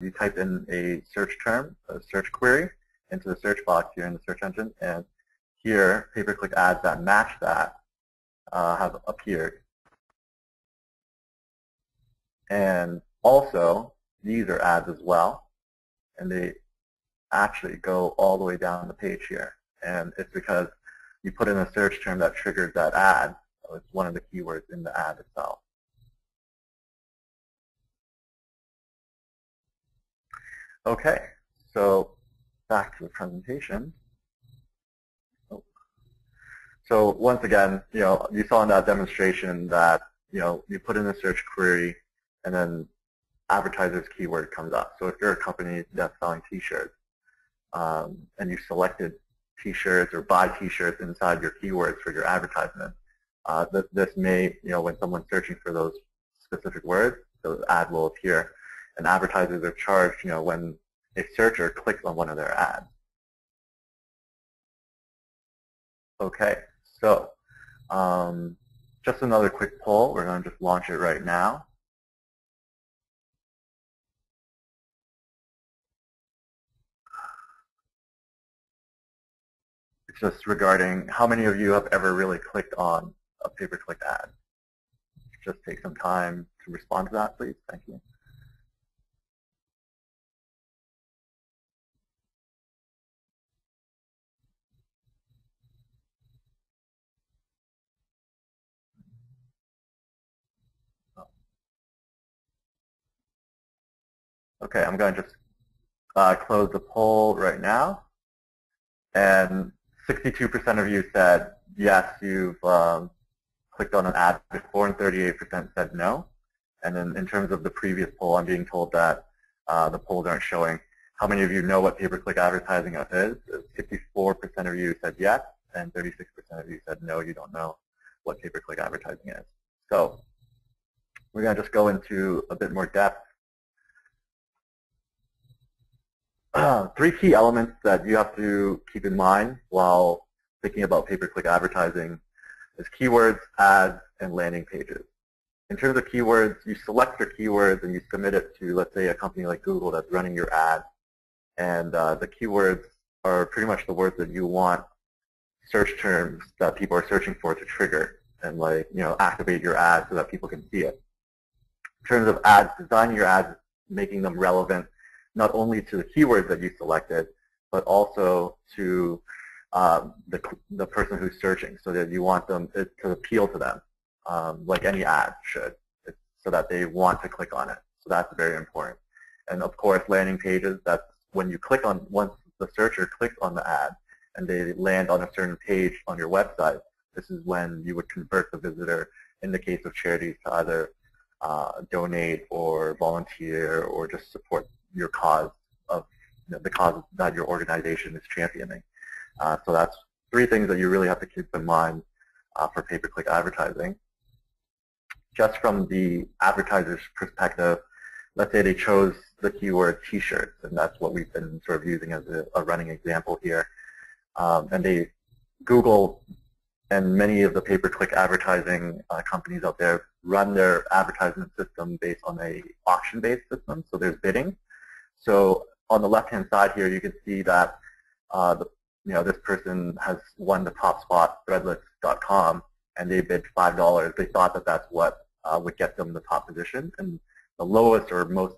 You type in a search term, a search query, into the search box here in the search engine, and here pay-per-click ads that match that have appeared. And also, these are ads as well, and they actually go all the way down the page here. And it's because you put in a search term that triggers that ad. So it's one of the keywords in the ad itself. Okay, so back to the presentation. So once again, you saw in that demonstration that you put in a search query, and then advertiser's keyword comes up. So if you're a company that's selling T-shirts, and you selected T-shirts or buy T-shirts inside your keywords for your advertisement, this may, when someone's searching for those specific words, the ad will appear. And advertisers are charged, when a searcher clicks on one of their ads. Okay, so just another quick poll. We're going to just launch it right now. It's just regarding how many of you have ever really clicked on a pay-per-click ad. Just take some time to respond to that, please. Thank you. Okay, I'm going to just close the poll right now, and 62% of you said yes, you've clicked on an ad before, and 38% said no. And then in terms of the previous poll, I'm being told that the polls aren't showing how many of you know what pay-per-click advertising is. 64% of you said yes, and 36% of you said no, you don't know what pay-per-click advertising is. So we're going to just go into a bit more depth. Three key elements that you have to keep in mind while thinking about pay-per-click advertising is keywords, ads, and landing pages. In terms of keywords, you select your keywords and you submit it to, let's say, a company like Google that's running your ad. And the keywords are pretty much the words that you want, search terms that people are searching for to trigger and, activate your ad so that people can see it. In terms of ads, designing your ads, making them relevant, not only to the keywords that you selected, but also to the person who's searching, so that you want them to appeal to them, like any ad should, so that they want to click on it. So that's very important. And of course, landing pages, that's when you click on, once the searcher clicks on the ad and they land on a certain page on your website, this is when you would convert the visitor, in the case of charities, to either donate or volunteer or just support your cause of the cause that your organization is championing. So that's three things that you really have to keep in mind for pay-per-click advertising. Just from the advertiser's perspective, let's say they chose the keyword T-shirts, and that's what we've been sort of using as a running example here. And they Google and many of the pay-per-click advertising companies out there run their advertisement system based on an auction-based system, so there's bidding. So on the left-hand side here, you can see that this person has won the top spot, Threadless.com, and they bid $5. They thought that that's what would get them the top position. And the lowest or most,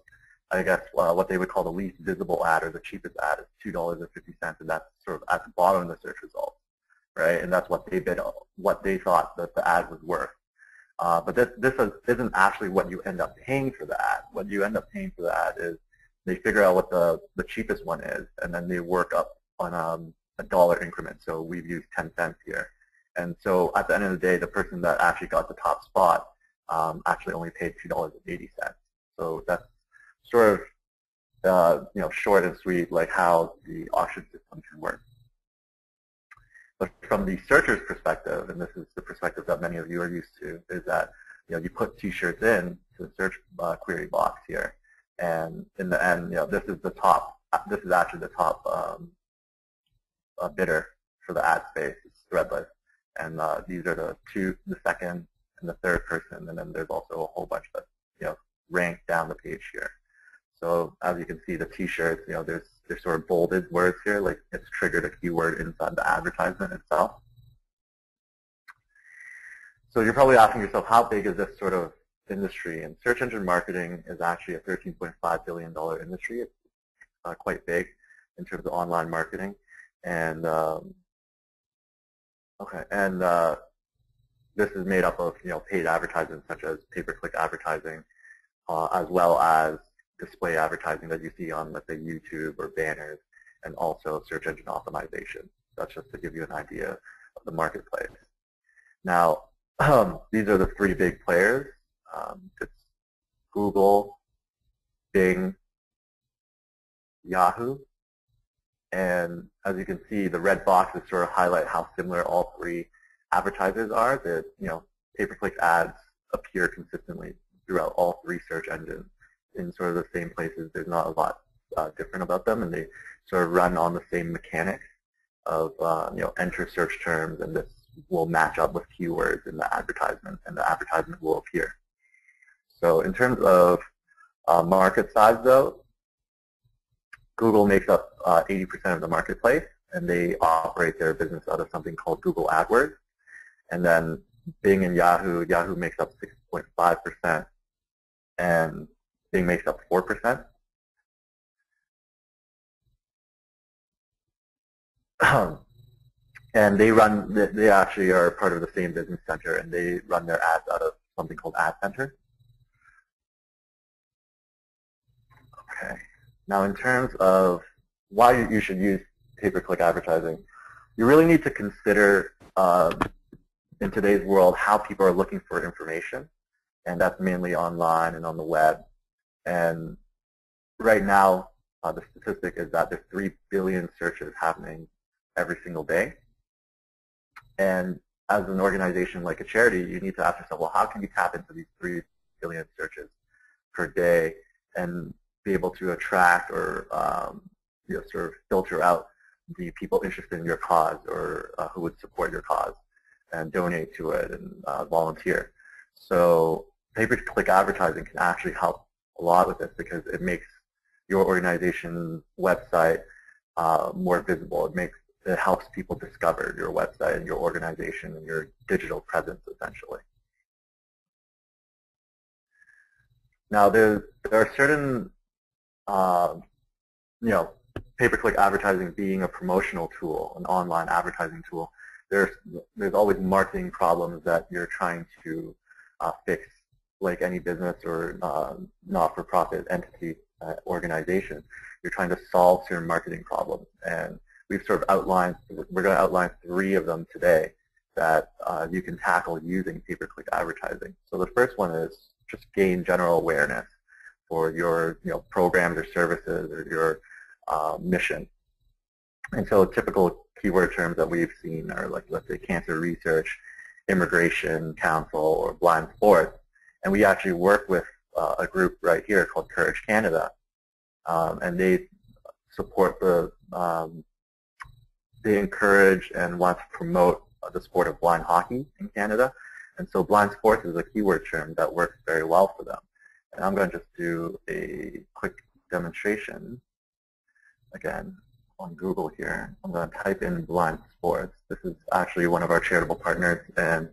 I guess, what they would call the least visible ad or the cheapest ad is $2.50, and that's sort of at the bottom of the search results, right? And that's what they bid, what they thought that the ad was worth. But this isn't actually what you end up paying for the ad. What you end up paying for the ad is they figure out what the cheapest one is, and then they work up on a dollar increment. So we've used 10 cents here. And so at the end of the day, the person that actually got the top spot actually only paid $2.80. So that's sort of short and sweet, like how the auction system can work. But from the searcher's perspective, and this is the perspective that many of you are used to, is that you put T-shirts in to the search query box here. And in the end, this is the top. This is actually the top bidder for the ad space. It's Threadless, and these are the second, and the third person. And then there's also a whole bunch that ranked down the page here. So as you can see, the T-shirts, you know, they're sort of bolded words here, like it's triggered a keyword inside the advertisement itself. So you're probably asking yourself, how big is this sort of industry? And search engine marketing is actually a $13.5 billion industry. It's quite big in terms of online marketing. And this is made up of, you know, paid advertising such as pay-per-click advertising, as well as display advertising that you see on, let's say, YouTube or banners, and also search engine optimization. That's just to give you an idea of the marketplace. Now, these are the three big players. It's Google, Bing, Yahoo. And as you can see, the red boxes sort of highlight how similar all three advertisers are. That, you know, pay-per-click ads appear consistently throughout all three search engines in sort of the same places. There's not a lot different about them, and they sort of run on the same mechanics of you know, enter search terms, and this will match up with keywords in the advertisement, and the advertisement will appear. So in terms of market size, though, Google makes up 80% of the marketplace, and they operate their business out of something called Google AdWords. And then Bing and Yahoo, Yahoo makes up 6.5%, and Bing makes up 4%. And they actually are part of the same business center, and they run their ads out of something called Ad Center. Okay. Now, in terms of why you should use pay-per-click advertising, you really need to consider in today's world how people are looking for information, and that's mainly online and on the web. And right now, the statistic is that there's 3 billion searches happening every single day. And as an organization like a charity, you need to ask yourself, well, how can you tap into these 3 billion searches per day and be able to attract or you know, sort of filter out the people interested in your cause or who would support your cause and donate to it and volunteer. So pay-per-click advertising can actually help a lot with this because it makes your organization's website more visible. It helps people discover your website and your organization and your digital presence, essentially. Now, there are certain, you know, pay-per-click advertising being a promotional tool, an online advertising tool, there's always marketing problems that you're trying to fix, like any business or not-for-profit entity organization. You're trying to solve certain marketing problems. And we've sort of outlined, we're going to outline 3 of them today that you can tackle using pay-per-click advertising. So the first one is just gain general awareness for your programs or services or your mission. And so typical keyword terms that we've seen are, like, let's say, cancer research, immigration council, or blind sports. And we actually work with a group right here called Courage Canada, and they support the they encourage and want to promote the sport of blind hockey in Canada. And so blind sports is a keyword term that works very well for them. And I'm going to just do a quick demonstration, again, on Google here. I'm going to type in blind sports. This is actually one of our charitable partners, and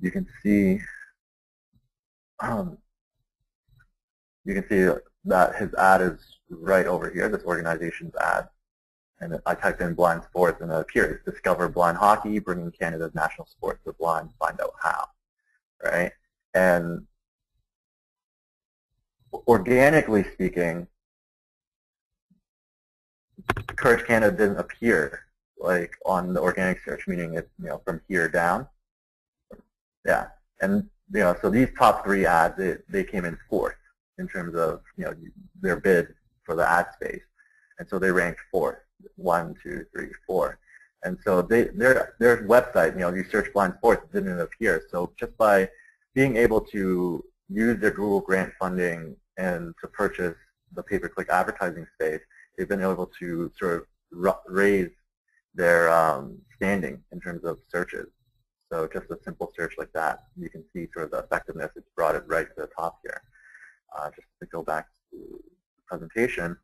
you can see that his ad is right over here, this organization's ad. And I typed in blind sports, and it appears, discover blind hockey, bringing Canada's national sport to the blind, find out how, right? And organically speaking, Courage Canada didn't appear like on the organic search, meaning it's from here down. Yeah, and so these top 3 ads, they came in 4th in terms of their bid for the ad space, and so they ranked 4th. 1, 2, 3, 4, and so their website, you search blind sports, didn't appear. So just by being able to use their Google grant funding and to purchase the pay-per-click advertising space, they've been able to sort of raise their standing in terms of searches. So just a simple search like that, you can see sort of the effectiveness. It's brought it right to the top here. just to go back to the presentation,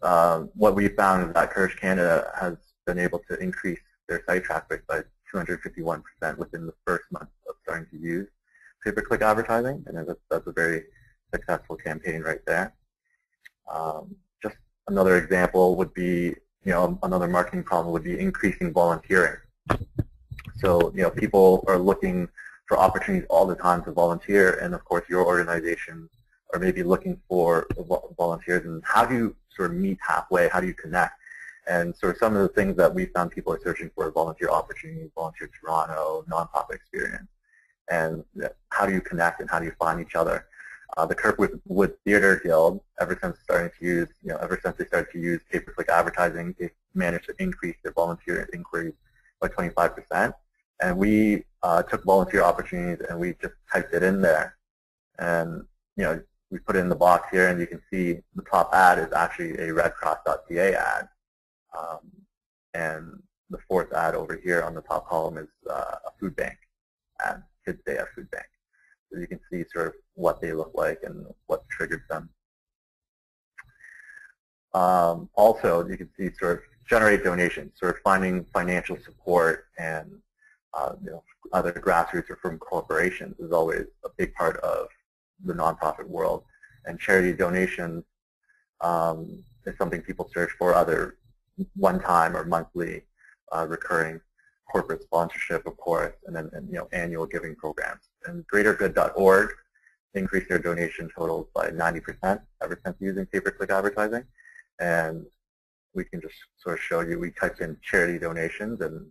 what we found is that Courage Canada has been able to increase their site traffic by 251% within the first month of starting to use pay-per-click advertising, and that's a very successful campaign right there. Just another example would be, another marketing problem would be increasing volunteering. So, people are looking for opportunities all the time to volunteer, and of course your organizations are maybe looking for volunteers, and how do you sort of meet halfway, how do you connect? And sort of some of the things that we found people are searching for are volunteer opportunities, Volunteer Toronto, nonprofit experience, and how do you connect and how do you find each other? The Kirkwood Theatre Guild, ever since they started to use pay-per-click advertising, they've managed to increase their volunteer inquiries by 25%. And we took volunteer opportunities and we just typed it in there. And we put it in the box here, and you can see the top ad is actually a Red Cross.ca ad. And the fourth ad over here on the top column is a food bank ad, Kids Day at Food Bank. So you can see sort of what they look like and what triggered them. Also, you can see sort of generate donations, sort of finding financial support and other grassroots or from corporations is always a big part of the nonprofit world. And charity donations is something people search for, other one-time or monthly recurring corporate sponsorship, of course, and then annual giving programs. And GreaterGood.org increased their donation totals by 90% ever since using pay-per-click advertising. And we can just sort of show you, we typed in charity donations, and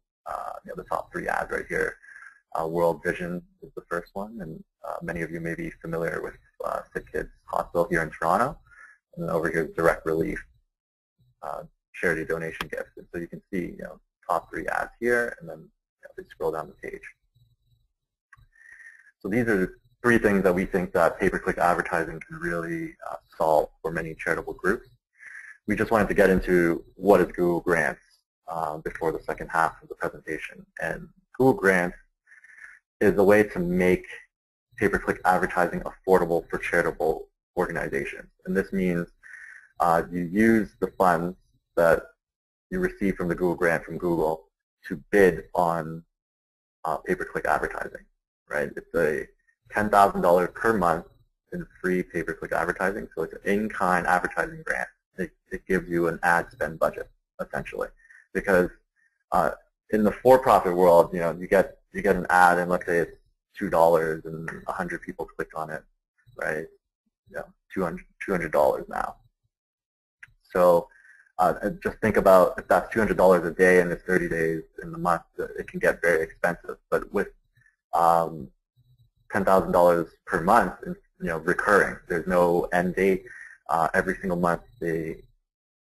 the top three ads right here. World Vision is the first one, and many of you may be familiar with Sick Kids Hospital here in Toronto. And then over here is Direct Relief, charity donation gifts. And so you can see, top three ads here, and then they scroll down the page. So these are the three things that we think that pay-per-click advertising can really solve for many charitable groups. We just wanted to get into what is Google Grants before the second half of the presentation. And Google Grants is a way to make pay-per-click advertising affordable for charitable organizations. And this means you use the funds that you receive from the Google Grant from Google to bid on pay-per-click advertising, right? It's a $10,000 per month in free pay-per-click advertising, so it's an in-kind advertising grant. It gives you an ad spend budget, essentially, because in the for-profit world, you get an ad, and let's say it's $2, and 100 people click on it, right? $200 now. So just think about if that's $200 a day and it's 30 days in the month, it can get very expensive. But with $10,000 per month, recurring, there's no end date. Every single month they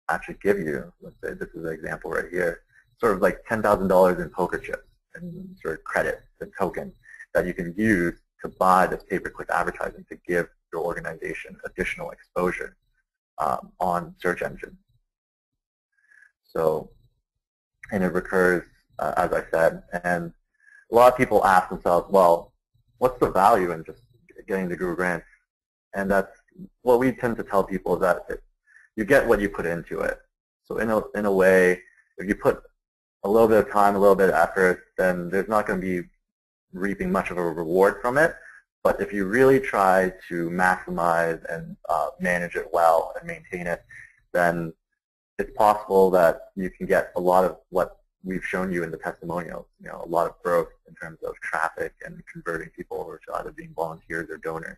actually give you, let's say this is an example right here, sort of like $10,000 in poker chips and sort of credits and tokens that you can use to buy this pay-per-click advertising to give your organization additional exposure on search engines. So, and it recurs, as I said, and a lot of people ask themselves, well, what's the value in just getting the Google Grants? And that's what we tend to tell people, is that you get what you put into it. So in a way, if you put a little bit of time, a little bit of effort, then there's not going to be reaping much of a reward from it. But if you really try to maximize and manage it well and maintain it, then it's possible that you can get a lot of what we've shown you in the testimonials, a lot of growth in terms of traffic and converting people over to either being volunteers or donors.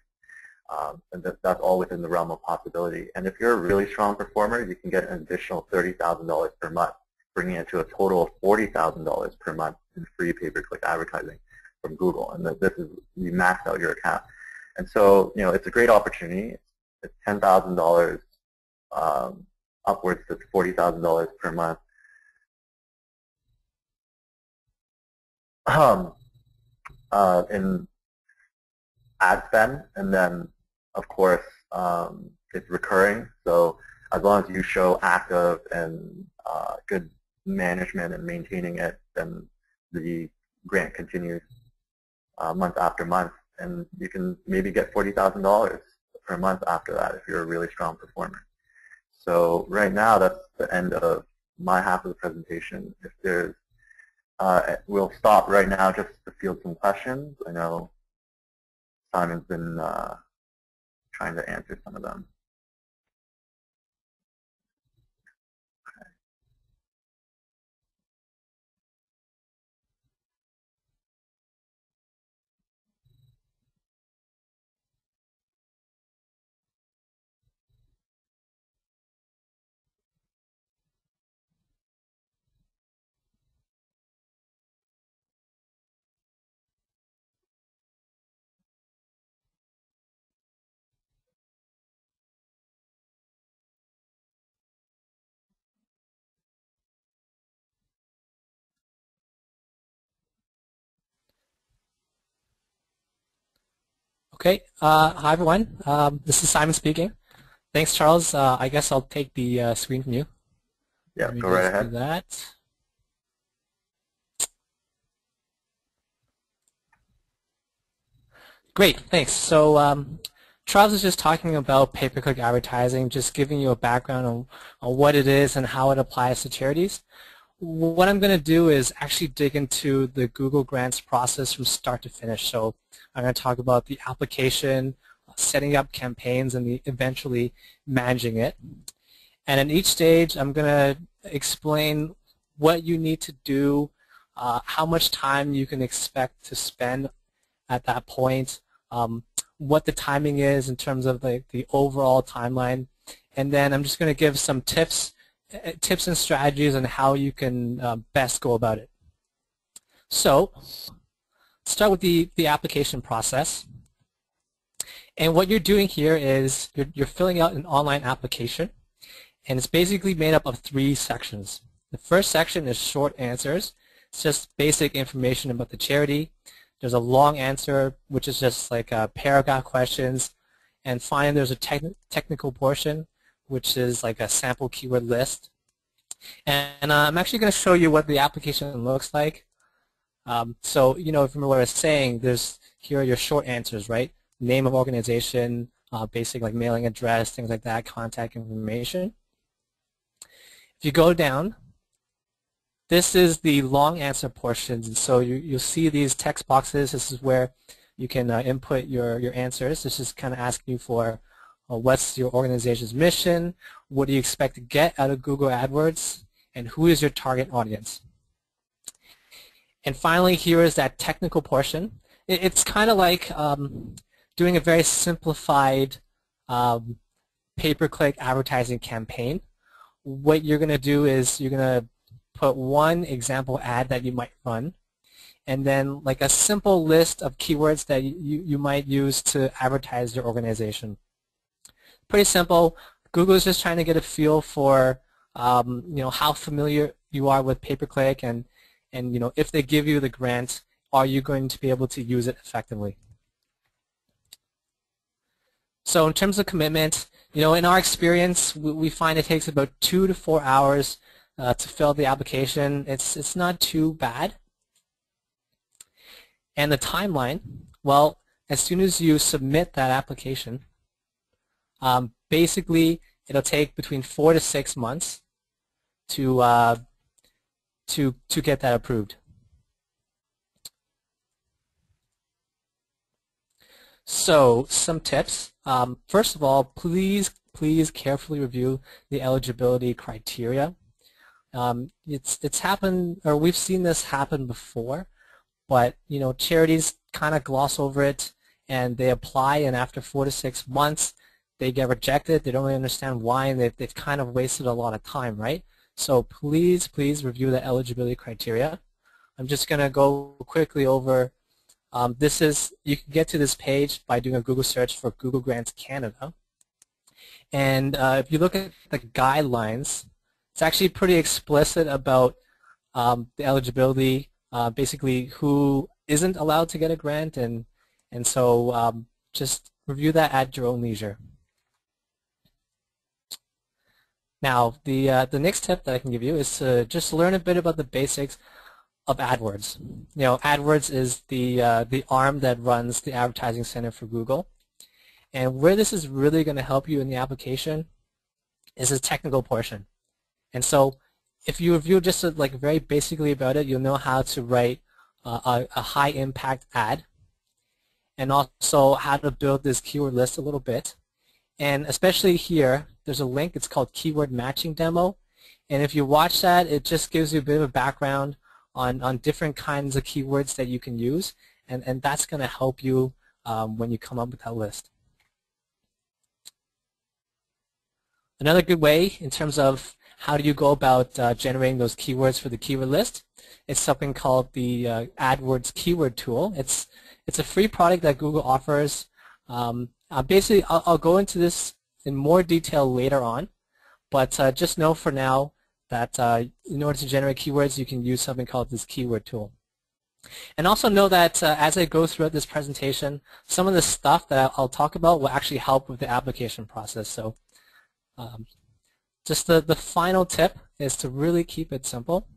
And that's all within the realm of possibility. And if you're a really strong performer, you can get an additional $30,000 per month, bringing it to a total of $40,000 per month in free pay-per-click advertising from Google. And this is, you max out your account. And so, it's a great opportunity. It's $10,000 upwards to $40,000 per month. In ad spend, and then, of course, it's recurring. So as long as you show active and good management and maintaining it, then the grant continues month after month, and you can maybe get $40,000 per month after that if you're a really strong performer. So right now, that's the end of my half of the presentation. If there's, we'll stop right now just to field some questions. I know Simon's been trying to answer some of them. Okay, hi everyone. This is Simon speaking. Thanks, Charles. I guess I'll take the screen from you. Yeah, go right ahead. That. Great, thanks. So Charles is just talking about pay-per-click advertising, just giving you a background on what it is and how it applies to charities. What I'm going to do is actually dig into the Google Grants process from start to finish. So I'm going to talk about the application, setting up campaigns, and eventually managing it. And in each stage, I'm going to explain what you need to do, how much time you can expect to spend at that point, what the timing is in terms of the overall timeline. And then I'm just going to give some tips and strategies on how you can best go about it. So start with the application process. And what you're doing here is you're filling out an online application, and it's basically made up of three sections. The first section is short answers. It's just basic information about the charity. There's a long answer, which is just like paragraph questions. And finally, there's a technical portion, which is like a sample keyword list. And I'm actually going to show you what the application looks like. So, you know, if you remember what I was saying, here are your short answers, right? Name of organization, basic like mailing address, things like that, contact information. If you go down, this is the long answer portion. So you'll see these text boxes. This is where you can input your answers. This is kind of asking you for what's your organization's mission, what do you expect to get out of Google AdWords, and who is your target audience. And finally, here is that technical portion. It's kind of like doing a very simplified pay-per-click advertising campaign. What you're going to do is you're going to put one example ad that you might run, and then like a simple list of keywords that you might use to advertise your organization. Pretty simple. Google is just trying to get a feel for you know, how familiar you are with pay-per-click, and you know, if they give you the grant, are you going to be able to use it effectively? So in terms of commitment, you know, in our experience, we find it takes about 2 to 4 hours to fill the application. It's not too bad. And the timeline, well, as soon as you submit that application, basically, it'll take between 4 to 6 months to get that approved. So, some tips. First of all, please carefully review the eligibility criteria. It's happened, or we've seen this happen before, but you know, charities kind of gloss over it, and they apply, and after 4 to 6 months. They get rejected, they don't really understand why, and they've kind of wasted a lot of time, right? So please review the eligibility criteria. I'm just going to go quickly over. You can get to this page by doing a Google search for Google Grants Canada. And if you look at the guidelines, it's actually pretty explicit about the eligibility, basically who isn't allowed to get a grant, and so just review that at your own leisure. Now, the next tip that I can give you is to just learn a bit about the basics of AdWords. You know, AdWords is the arm that runs the Advertising Center for Google, And where this is really going to help you in the application is the technical portion. And so if you review just like very basically about it, you'll know how to write a high impact ad, and also how to build this keyword list a little bit. And especially here, there's a link, it's called Keyword Matching Demo. And if you watch that, it just gives you a bit of a background on different kinds of keywords that you can use, and that's going to help you when you come up with that list. Another good way in terms of how do you go about generating those keywords for the keyword list, it's something called the AdWords Keyword Tool. It's a free product that Google offers. Basically, I'll go into this in more detail later on, but just know for now that in order to generate keywords, you can use something called this keyword tool. And also know that as I go throughout this presentation, some of the stuff that I'll talk about will actually help with the application process. So just the final tip is to really keep it simple.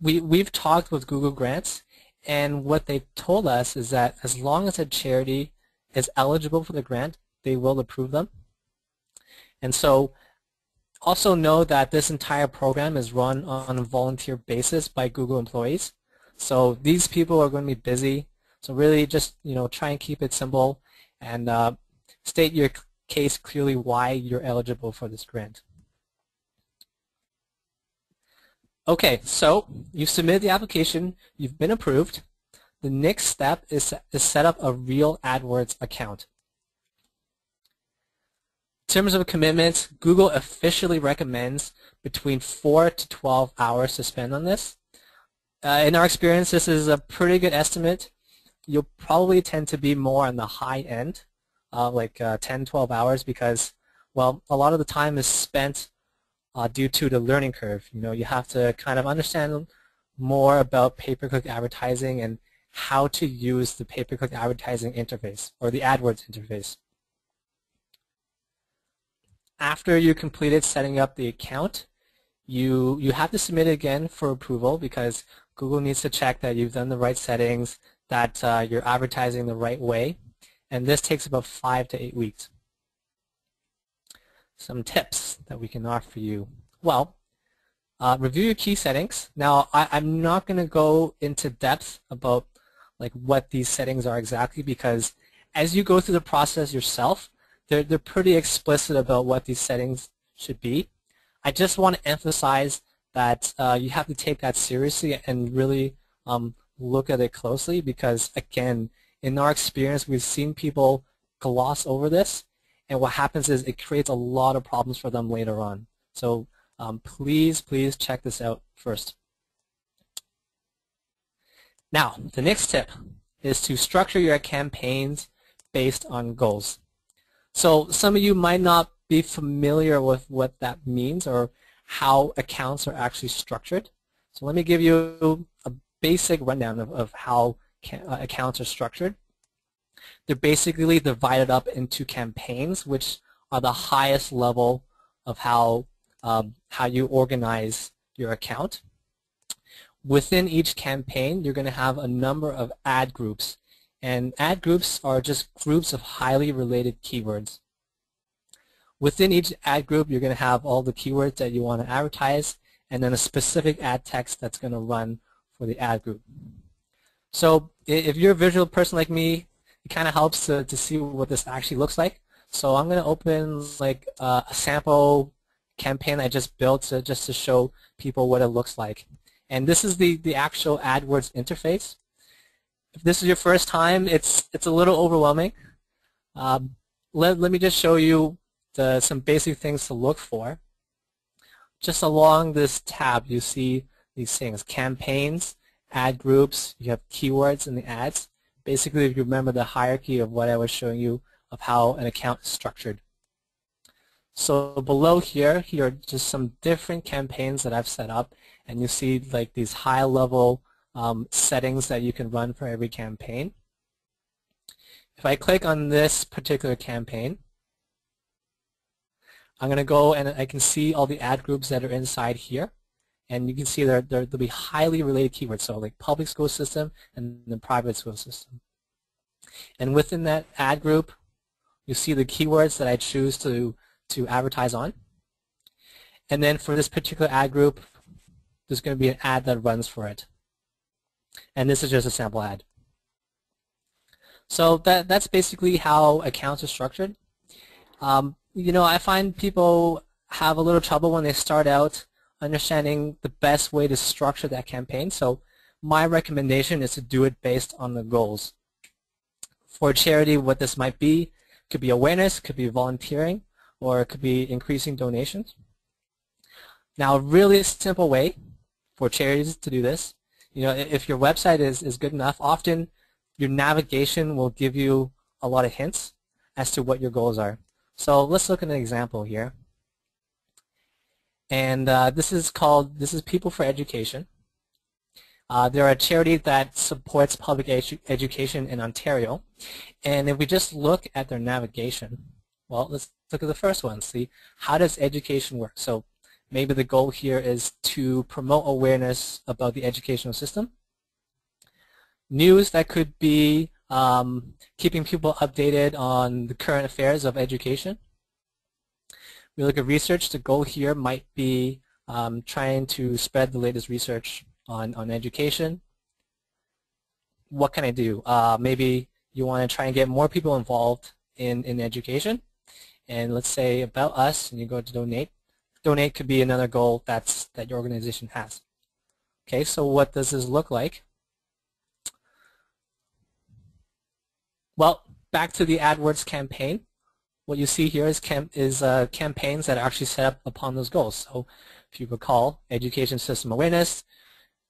We've talked with Google Grants, and what they've told us is that as long as a charity is eligible for the grant, they will approve them. And so also know that this entire program is run on a volunteer basis by Google employees. So these people are going to be busy. So really just, you know, try and keep it simple and state your case clearly why you're eligible for this grant. Okay, so you've submitted the application, you've been approved. The next step is to set up a real AdWords account. In terms of commitments, Google officially recommends between 4 to 12 hours to spend on this. In our experience, this is a pretty good estimate. You'll probably tend to be more on the high end, like 10, 12 hours, because, well, a lot of the time is spent due to the learning curve. You know, you have to kind of understand more about pay-per-click advertising and how to use the pay-per-click advertising interface or the AdWords interface. After you completed setting up the account, you have to submit it again for approval because Google needs to check that you've done the right settings, that you're advertising the right way, and this takes about 5 to 8 weeks. Some tips that we can offer you. Well, review your key settings. Now, I'm not going to go into depth about like what these settings are exactly because as you go through the process yourself, they're pretty explicit about what these settings should be. I just want to emphasize that you have to take that seriously and really look at it closely because, again, in our experience, we've seen people gloss over this. And what happens is it creates a lot of problems for them later on. So please check this out first. Now, the next tip is to structure your campaigns based on goals. So some of you might not be familiar with what that means or how accounts are actually structured. So let me give you a basic rundown of how accounts are structured. They're basically divided up into campaigns, which are the highest level of how you organize your account. Within each campaign, you're going to have a number of ad groups. And ad groups are just groups of highly related keywords. Within each ad group, you're going to have all the keywords that you want to advertise and then a specific ad text that's going to run for the ad group. So if you're a visual person like me, it kind of helps to see what this actually looks like. So I'm going to open like a sample campaign I just built just to show people what it looks like. And this is the actual AdWords interface. If this is your first time, it's a little overwhelming. Let me just show you some basic things to look for. Just along this tab, you see these things: campaigns, ad groups. You have keywords in the ads. Basically, if you remember the hierarchy of what I was showing you of how an account is structured. So below here are just some different campaigns that I've set up, and you see like these high-level settings that you can run for every campaign. If I click on this particular campaign, I'm going to go and I can see all the ad groups that are inside here. And you can see there'll be highly related keywords, so like public school system and the private school system. And within that ad group, you see the keywords that I choose to advertise on. And then for this particular ad group, there's going to be an ad that runs for it. And this is just a sample ad. So that's basically how accounts are structured. You know, I find people have a little trouble when they start out understanding the best way to structure that campaign. So my recommendation is to do it based on the goals. For a charity, what this might be, could be awareness, could be volunteering, or it could be increasing donations. Now, a really simple way for charities to do this, you know, if your website is good enough, often your navigation will give you a lot of hints as to what your goals are. So let's look at an example here. And this is People for Education. They're a charity that supports public education in Ontario. And if we just look at their navigation, well, let's look at the first one, see, how does education work? So maybe the goal here is to promote awareness about the educational system. News that could be keeping people updated on the current affairs of education. We look at research, the goal here might be trying to spread the latest research on education. What can I do? Maybe you want to try and get more people involved in education. And let's say about us, and you go to donate. Donate could be another goal that your organization has. Okay, so what does this look like? Well, back to the AdWords campaign. What you see here is campaigns that are actually set up upon those goals. So if you recall, education system awareness,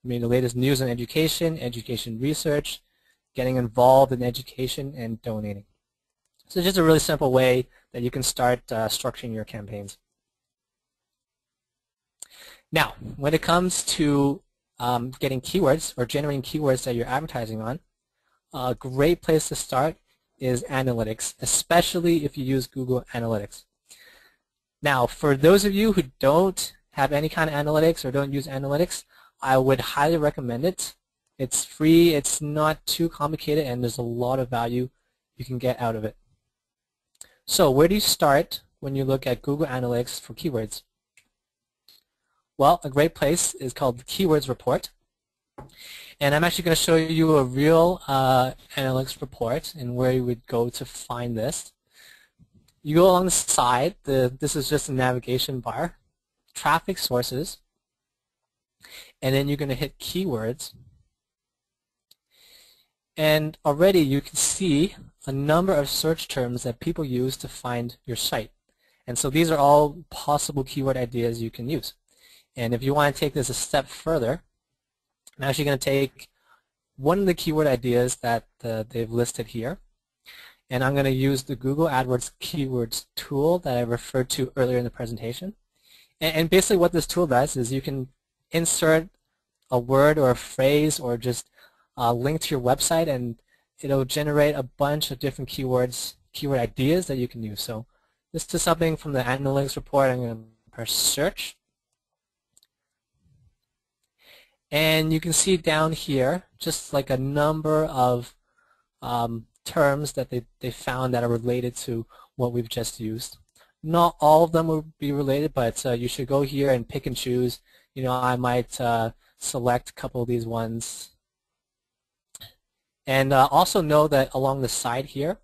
I mean the latest news on education, education research, getting involved in education, and donating. So it's just a really simple way that you can start structuring your campaigns. Now, when it comes to getting keywords or generating keywords that you're advertising on, a great place to start is analytics, especially if you use Google Analytics. Now, for those of you who don't have any kind of analytics or don't use analytics, I would highly recommend it. It's free, it's not too complicated, and there's a lot of value you can get out of it. So where do you start when you look at Google Analytics for keywords? Well, a great place is called the Keywords Report. And I'm actually going to show you a real analytics report and where you would go to find this. You go along the side, this is just a navigation bar, traffic sources, and then you're going to hit keywords. And already you can see a number of search terms that people use to find your site. And so these are all possible keyword ideas you can use. And if you want to take this a step further, I'm actually going to take one of the keyword ideas that they've listed here, and I'm going to use the Google AdWords Keywords tool that I referred to earlier in the presentation. And basically what this tool does is you can insert a word or a phrase or just a link to your website, and it'll generate a bunch of different keywords, keyword ideas that you can use. So this is something from the analytics report. I'm going to press search. And you can see down here just like a number of terms that they found that are related to what we've just used. Not all of them will be related, but you should go here and pick and choose. You know, I might select a couple of these ones. And also know that along the side here,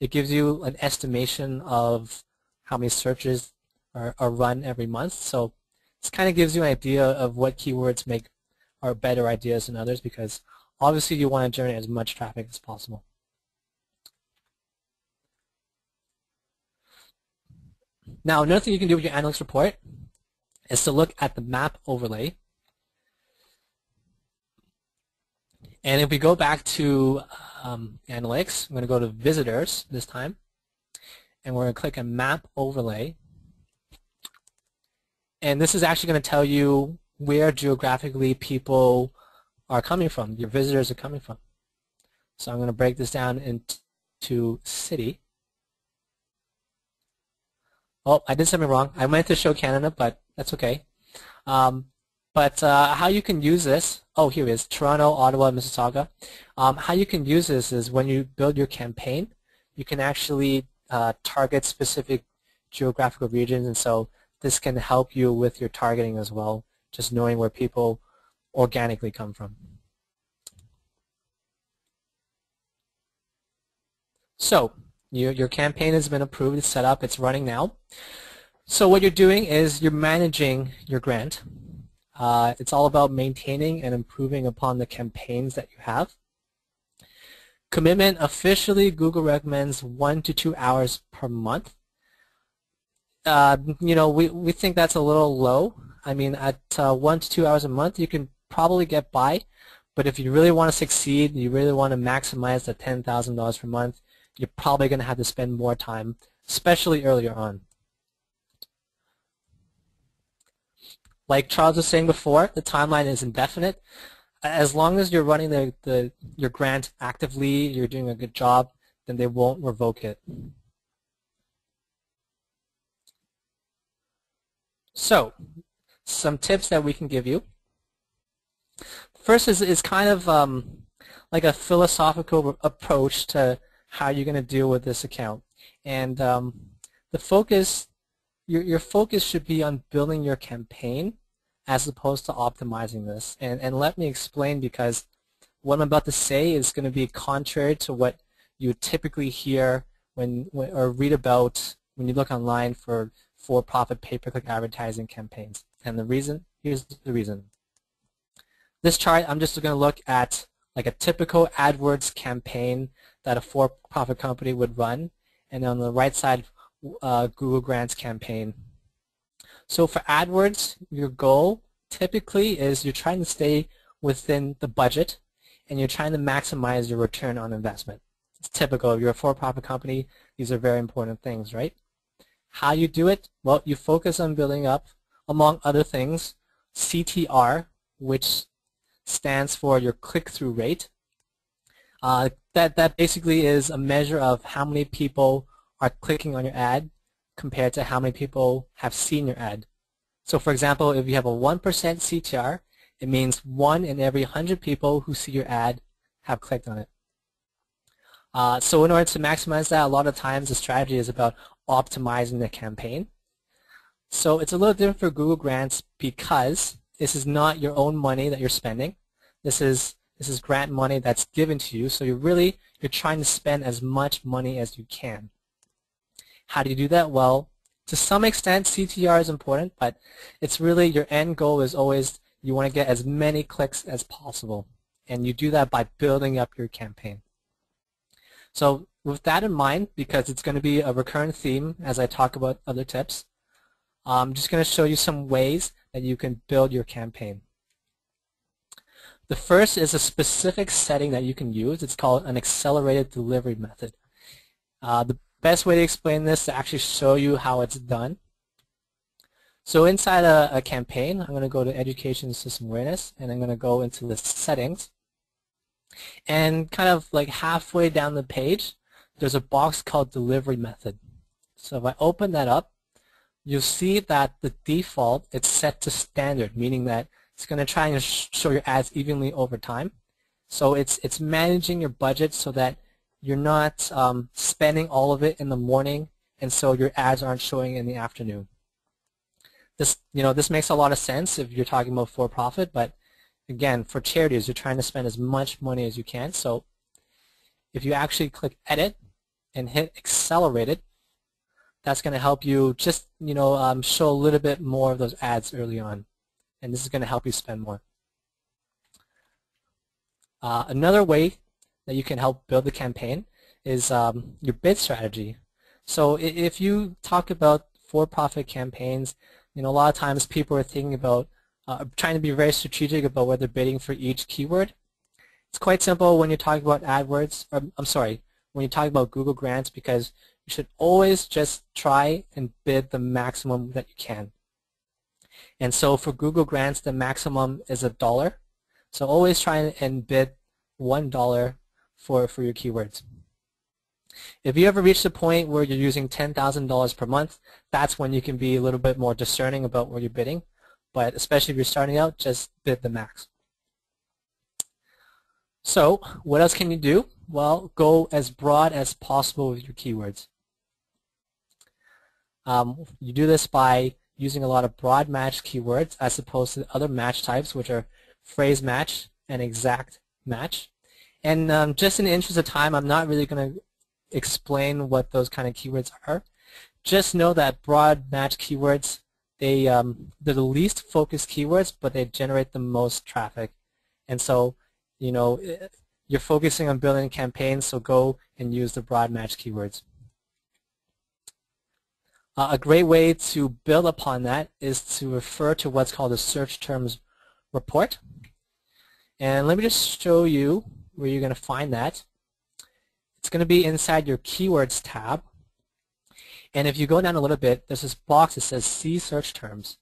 it gives you an estimation of how many searches are run every month. So this kind of gives you an idea of what keywords make are better ideas than others, because obviously you want to generate as much traffic as possible. Now, another thing you can do with your analytics report is to look at the map overlay. And if we go back to analytics, I'm going to go to visitors this time, and we're going to click a map overlay. And this is actually going to tell you where geographically people are coming from, your visitors are coming from. So I'm going to break this down into city. Oh, I did something wrong. I meant to show Canada, but that's okay. But how you can use this, oh, here it is, Toronto, Ottawa, Mississauga. How you can use this is when you build your campaign, you can actually target specific geographical regions, and so this can help you with your targeting as well, just knowing where people organically come from. So your campaign has been approved, it's set up, it's running now. So what you're doing is you're managing your grant. It's all about maintaining and improving upon the campaigns that you have. Commitment, officially Google recommends 1 to 2 hours per month. You know, we think that's a little low. I mean, at 1 to 2 hours a month, you can probably get by, but if you really want to succeed, you really want to maximize the $10,000 per month, you're probably going to have to spend more time, especially earlier on. Like Charles was saying before, the timeline is indefinite. As long as you're running your grant actively, you're doing a good job, then they won't revoke it. So, some tips that we can give you. First is kind of like a philosophical approach to how you're going to deal with this account. And the focus, your focus should be on building your campaign as opposed to optimizing this. And let me explain, because what I'm about to say is going to be contrary to what you typically hear when or read about when you look online for for-profit pay-per-click advertising campaigns. And the reason, here's the reason. This chart, I'm just going to look at like a typical AdWords campaign that a for-profit company would run, and on the right side, Google Grants campaign. So for AdWords, your goal typically is you're trying to stay within the budget and you're trying to maximize your return on investment. It's typical. If you're a for-profit company, these are very important things, right? How you do it? Well, you focus on building up, among other things, CTR, which stands for your click-through rate. That basically is a measure of how many people are clicking on your ad compared to how many people have seen your ad. So for example, if you have a 1% CTR, it means 1 in every 100 people who see your ad have clicked on it. So in order to maximize that, a lot of times the strategy is about optimizing the campaign. So it's a little different for Google Grants because this is not your own money that you're spending. This is grant money that's given to you, so you're trying to spend as much money as you can. How do you do that? Well, to some extent, CTR is important, but it's really your end goal is always you want to get as many clicks as possible, and you do that by building up your campaign. So with that in mind, because it's going to be a recurrent theme as I talk about other tips, I'm just going to show you some ways that you can build your campaign. The first is a specific setting that you can use. It's called an accelerated delivery method. The best way to explain this is to actually show you how it's done. So inside a campaign, I'm going to go to Education System Awareness, and I'm going to go into the settings. And kind of like halfway down the page, there's a box called Delivery Method. So if I open that up, you'll see that the default, it's set to standard, meaning that it's going to try and show your ads evenly over time. So it's managing your budget so that you're not spending all of it in the morning, and so your ads aren't showing in the afternoon. This makes a lot of sense if you're talking about for-profit, but again, for charities, you're trying to spend as much money as you can. So if you actually click Edit and hit Accelerated, that's going to help you just show a little bit more of those ads early on, and this is going to help you spend more. Another way that you can help build the campaign is your bid strategy. So if you talk about for-profit campaigns, a lot of times people are thinking about trying to be very strategic about where they're bidding for each keyword. It's quite simple when you're talking about AdWords, or I'm sorry, when you're talking about Google Grants, because you should always just try and bid the maximum that you can. And so for Google Grants, the maximum is $1. So always try and bid $1 for your keywords. If you ever reach the point where you're using $10,000 per month, that's when you can be a little bit more discerning about where you're bidding. but especially if you're starting out, just bid the max. So what else can you do? Well, go as broad as possible with your keywords. You do this by using a lot of broad match keywords as opposed to other match types, which are phrase match and exact match. And just in the interest of time, I'm not really going to explain what those kind of keywords are. Just know that broad match keywords, they're the least focused keywords, but they generate the most traffic. And so, you know, you're focusing on building campaigns, so go and use the broad match keywords. A great way to build upon that is to refer to what's called a search terms report. And let me just show you where you're going to find that. It's going to be inside your Keywords tab. And if you go down a little bit, there's this box that says See Search Terms.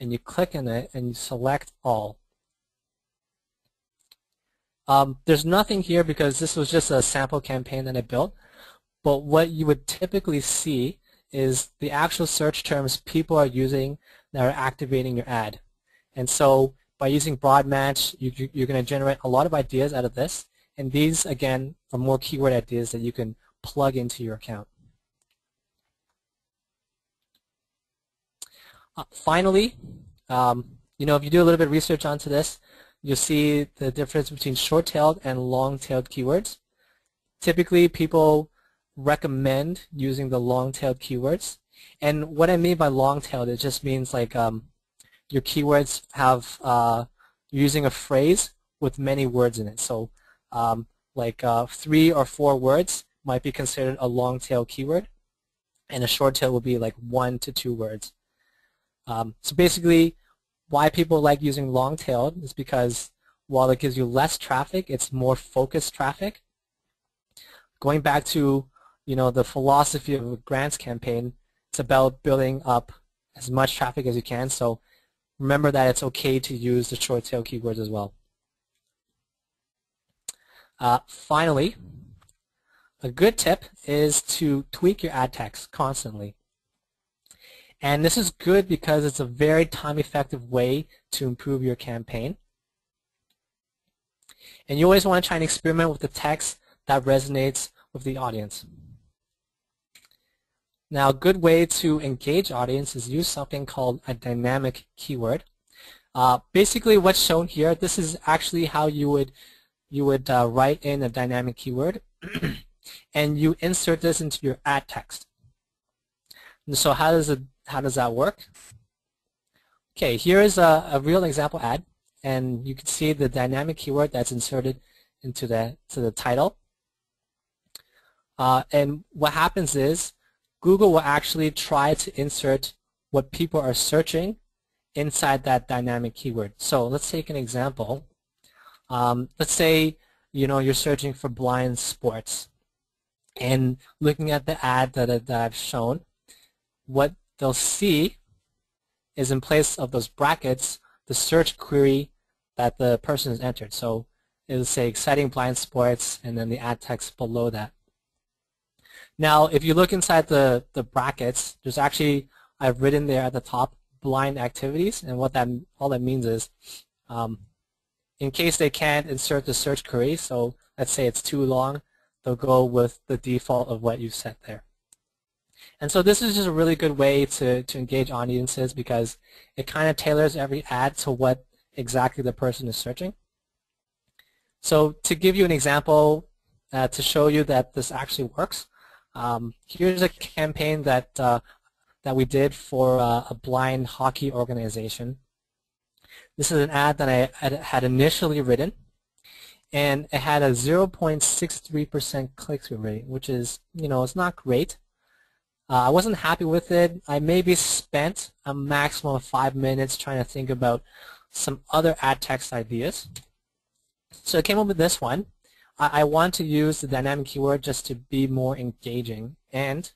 And you click on it and you select all. There's nothing here because this was just a sample campaign that I built. But what you would typically see is the actual search terms people are using that are activating your ad. And so by using broad match, you're going to generate a lot of ideas out of this. And these, again, are more keyword ideas that you can plug into your account. Finally, you know, if you do a little bit of research onto this, you'll see the difference between short-tailed and long-tailed keywords. Typically, people recommend using the long-tailed keywords. And what I mean by long-tailed, it just means like your keywords have, you're using a phrase with many words in it. So like 3 or 4 words might be considered a long-tail keyword, and a short-tail would be like 1 to 2 words. So basically, why people like using long-tailed is because while it gives you less traffic, it's more focused traffic. Going back to, you know, the philosophy of a grants campaign, it's about building up as much traffic as you can. So remember that it's okay to use the short-tail keywords as well. Finally, a good tip is to tweak your ad text constantly. And this is good because it's a very time-effective way to improve your campaign. And you always want to try and experiment with the text that resonates with the audience. Now, a good way to engage audience is use something called a dynamic keyword. Basically, what's shown here, this is actually how you would write in a dynamic keyword, and you insert this into your ad text. And so how does that work? Okay, here is a real example ad, and you can see the dynamic keyword that's inserted into the title. And what happens is Google will actually try to insert what people are searching inside that dynamic keyword. So let's take an example. Let's say, you know, you're searching for blind sports, and looking at the ad that I've shown, what they'll see is in place of those brackets the search query that the person has entered. So it'll say exciting blind sports and then the ad text below that. Now if you look inside the brackets, there's actually, I've written there at the top, blind activities, and what that all that means is in case they can't insert the search query, so let's say it's too long, they'll go with the default of what you set there. And so this is just a really good way to engage audiences because it kind of tailors every ad to what exactly the person is searching. So to give you an example, to show you that this actually works, here's a campaign that we did for a blind hockey organization. This is an ad that I had initially written, and it had a 0.63% click-through rate, which is, you know, it's not great. I wasn't happy with it. I maybe spent a maximum of 5 minutes trying to think about some other ad text ideas. So I came up with this one. I want to use the dynamic keyword just to be more engaging, and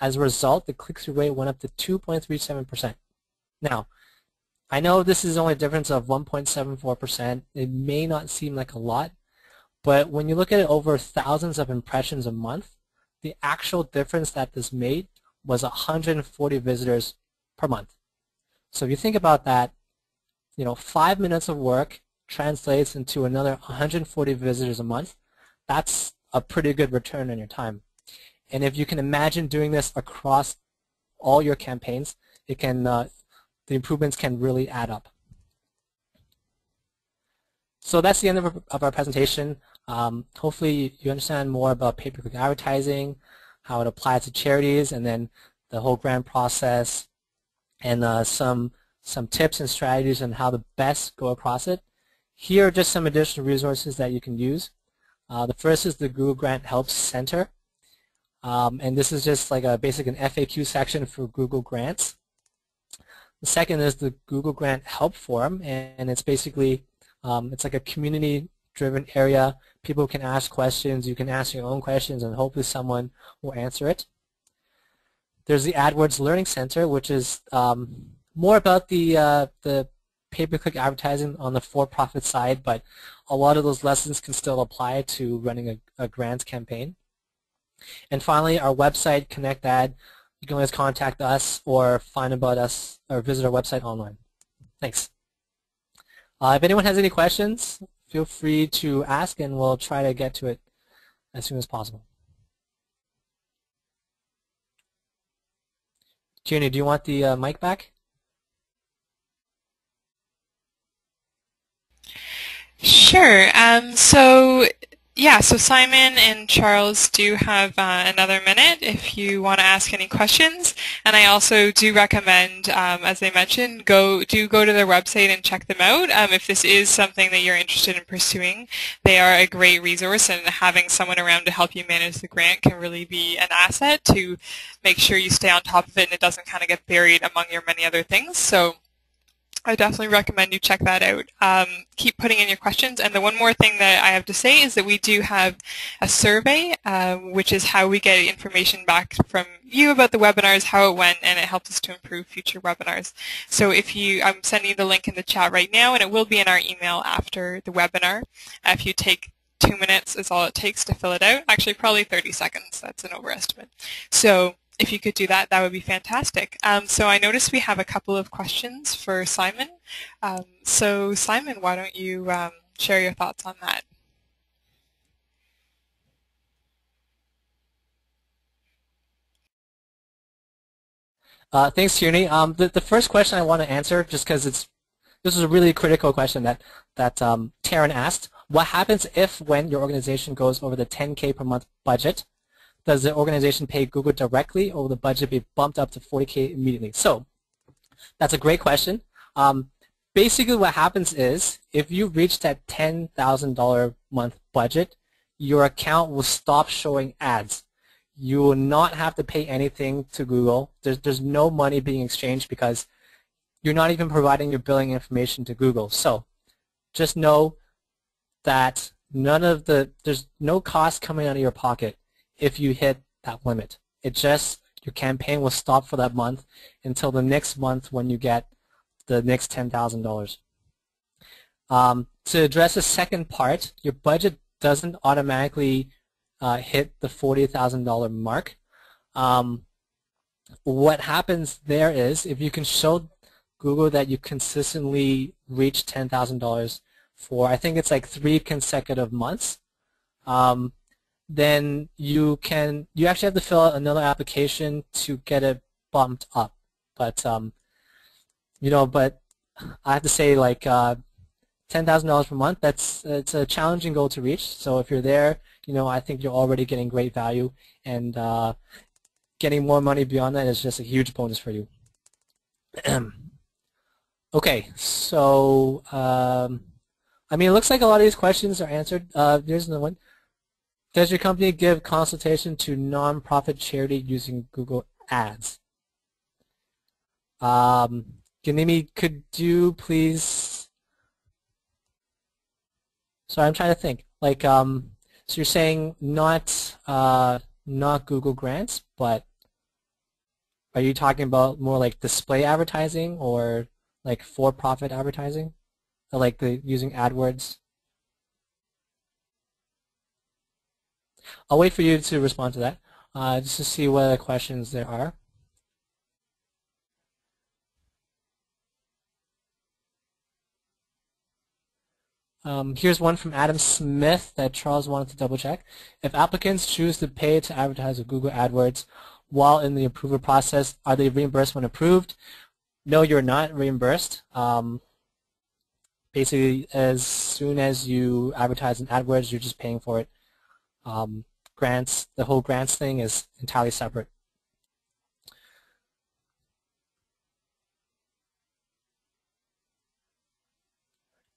as a result, the click-through rate went up to 2.37%. Now, I know this is only a difference of 1.74%. It may not seem like a lot, but when you look at it over thousands of impressions a month, the actual difference that this made was 140 visitors per month. So if you think about that, you know, 5 minutes of work translates into another 140 visitors a month. That's a pretty good return on your time. And if you can imagine doing this across all your campaigns, it can the improvements can really add up. So that's the end of our presentation. Hopefully you understand more about pay-per-click advertising, how it applies to charities, and then the whole grant process, and some tips and strategies on how to best go across it. Here are just some additional resources that you can use. The first is the Google Grant Help Center. And this is just like a basic an FAQ section for Google Grants. The second is the Google Grant Help Forum, and it's basically it's like a community-driven area. People can ask questions. You can ask your own questions, and hopefully someone will answer it. There's the AdWords Learning Center, which is more about the pay-per-click advertising on the for-profit side, but a lot of those lessons can still apply to running a grants campaign. And finally, our website, ConnectAd. You can always contact us or find about us or visit our website online. Thanks. If anyone has any questions, feel free to ask, and we'll try to get to it as soon as possible. Tierney, do you want the mic back? Sure. Yeah, so Simon and Charles do have another minute if you want to ask any questions, and I also do recommend, as I mentioned, go to their website and check them out. If this is something that you're interested in pursuing, they are a great resource, and having someone around to help you manage the grant can really be an asset to make sure you stay on top of it and it doesn't kind of get buried among your many other things. So I definitely recommend you check that out. Keep putting in your questions. And the one more thing that I have to say is that we do have a survey, which is how we get information back from you about the webinars, how it went, and it helps us to improve future webinars. So if you, I'm sending you the link in the chat right now, and it will be in our email after the webinar. If you take 2 minutes is all it takes to fill it out. Actually, probably 30 seconds. That's an overestimate. So if you could do that, that would be fantastic. So I noticed we have a couple of questions for Simon. So Simon, why don't you share your thoughts on that? Thanks, Tierney. The first question I want to answer, just because this is a really critical question that Taryn asked. What happens if, when your organization goes over the $10K per month budget? Does the organization pay Google directly, or will the budget be bumped up to $40K immediately? So that's a great question. Basically what happens is if you reach that $10,000 a month budget, your account will stop showing ads. You will not have to pay anything to Google. There's no money being exchanged because you're not even providing your billing information to Google. So just know that there's no cost coming out of your pocket if you hit that limit. It just, your campaign will stop for that month until the next month when you get the next $10,000. To address the second part, your budget doesn't automatically hit the $40,000 mark. What happens there is if you can show Google that you consistently reach $10,000 for, I think it's like 3 consecutive months, then you actually have to fill out another application to get it bumped up. But but I have to say, like, $10,000 per month, it's a challenging goal to reach. So if you're there, I think you're already getting great value, and getting more money beyond that is just a huge bonus for you. Okay, so I mean, it looks like a lot of these questions are answered. There's another one. Does your company give consultation to nonprofit charity using Google Ads? Ganimi, could you please? Sorry, I'm trying to think. Like, so you're saying not Google Grants, but are you talking about more like display advertising or like for-profit advertising, or like using AdWords? I'll wait for you to respond to that, just to see what other questions there are. Here's one from Adam Smith that Charles wanted to double check. If applicants choose to pay to advertise with Google AdWords while in the approval process, are they reimbursed when approved? No, you're not reimbursed. Basically, as soon as you advertise in AdWords, you're just paying for it. Grants, the whole grants thing is entirely separate.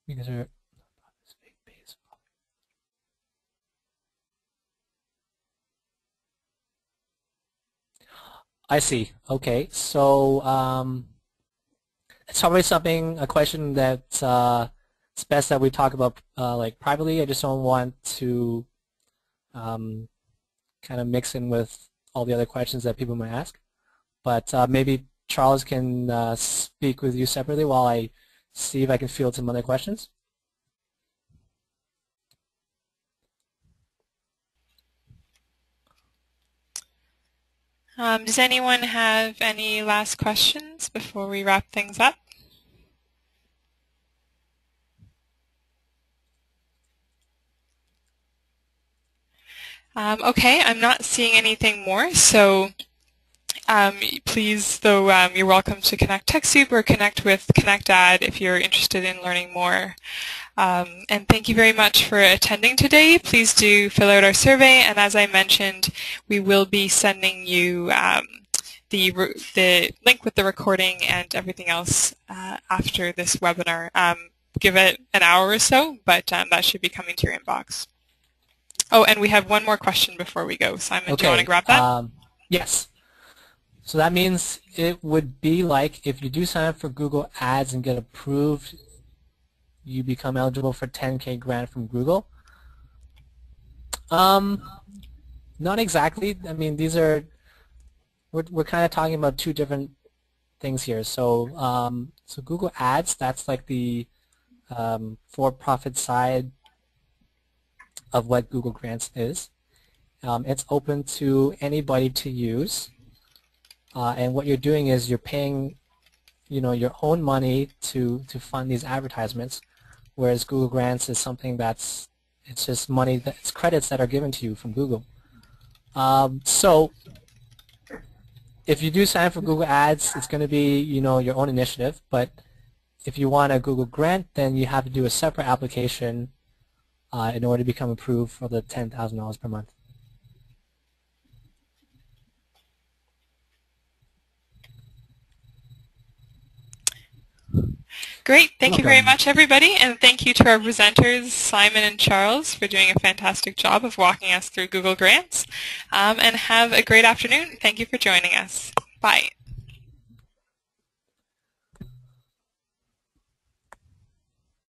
Because we're I see. Okay, so it's probably a question that it's best that we talk about like privately. I just don't want to kind of mix in with all the other questions that people might ask. But maybe Charles can speak with you separately while I see if I can field some other questions. Does anyone have any last questions before we wrap things up? Okay, I'm not seeing anything more, so please, though, you're welcome to connect TechSoup or connect with ConnectAd if you're interested in learning more. And thank you very much for attending today. Please do fill out our survey, and as I mentioned, we will be sending you the link with the recording and everything else after this webinar. Give it an hour or so, but that should be coming to your inbox. Oh, and we have one more question before we go. Simon, okay. Do you want to grab that? Yes. So that means it would be like if you do sign up for Google Ads and get approved, you become eligible for $10K grant from Google? Not exactly. I mean, these are, we're kind of talking about two different things here. So, so Google Ads, that's like the for-profit side of what Google Grants is. It's open to anybody to use. And what you're doing is you're paying, you know, your own money to fund these advertisements. Whereas Google Grants is something that's, it's just money, it's credits that are given to you from Google. So if you do sign up for Google Ads, it's going to be, you know, your own initiative. But if you want a Google Grant, then you have to do a separate application in order to become approved for the $10,000 per month. Great. Thank you very much, everybody, and thank you to our presenters, Simon and Charles, for doing a fantastic job of walking us through Google Grants. And have a great afternoon. Thank you for joining us. Bye.